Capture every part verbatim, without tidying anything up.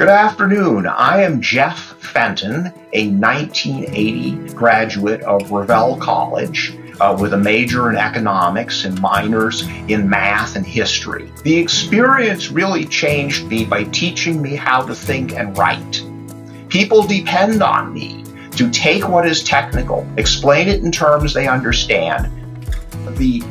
Good afternoon. I am Jeff Fenton, a nineteen eighty graduate of Revelle College uh, with a major in economics and minors in math and history. The experience really changed me by teaching me how to think and write. People depend on me to take what is technical, explain it in terms they understand. The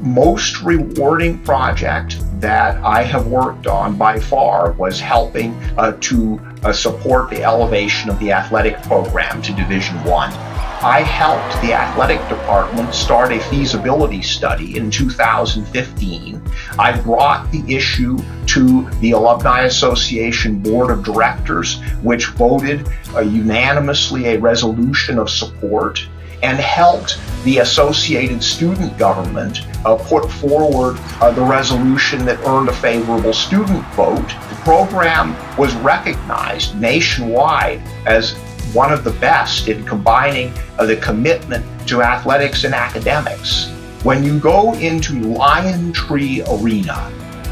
most rewarding project that I have worked on by far was helping uh, to uh, support the elevation of the athletic program to Division One. I helped the athletic department start a feasibility study in two thousand fifteen. I brought the issue to the Alumni Association Board of Directors, which voted uh, unanimously a resolution of support, and helped the associated student government uh, put forward uh, the resolution that earned a favorable student vote. The program was recognized nationwide as one of the best in combining uh, the commitment to athletics and academics. When you go into Lion Tree Arena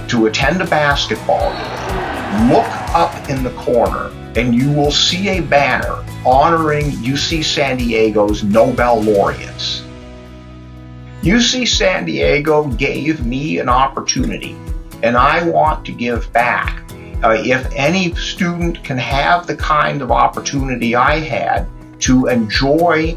to attend a basketball game, look up in the corner and you will see a banner honoring U C San Diego's Nobel laureates. U C San Diego gave me an opportunity, and I want to give back. Uh, if any student can have the kind of opportunity I had to enjoy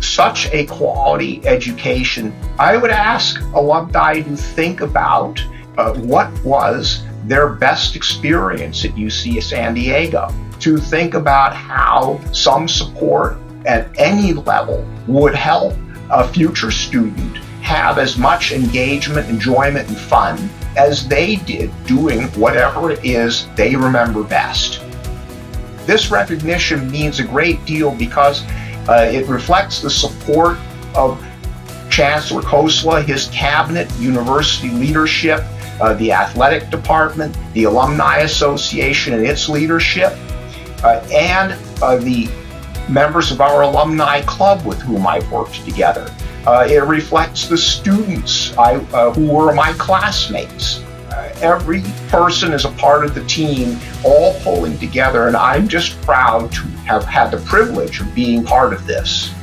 such a quality education, I would ask alumni to think about uh, what was their best experience at U C San Diego, to think about how some support at any level would help a future student have as much engagement, enjoyment, and fun as they did doing whatever it is they remember best. This recognition means a great deal because uh, it reflects the support of Chancellor Khosla, his cabinet, university leadership, Uh, the athletic department, the Alumni Association and its leadership, uh, and uh, the members of our alumni club with whom I've worked together. Uh, it reflects the students I, uh, who were my classmates. Uh, every person is a part of the team, all pulling together, and I'm just proud to have had the privilege of being part of this.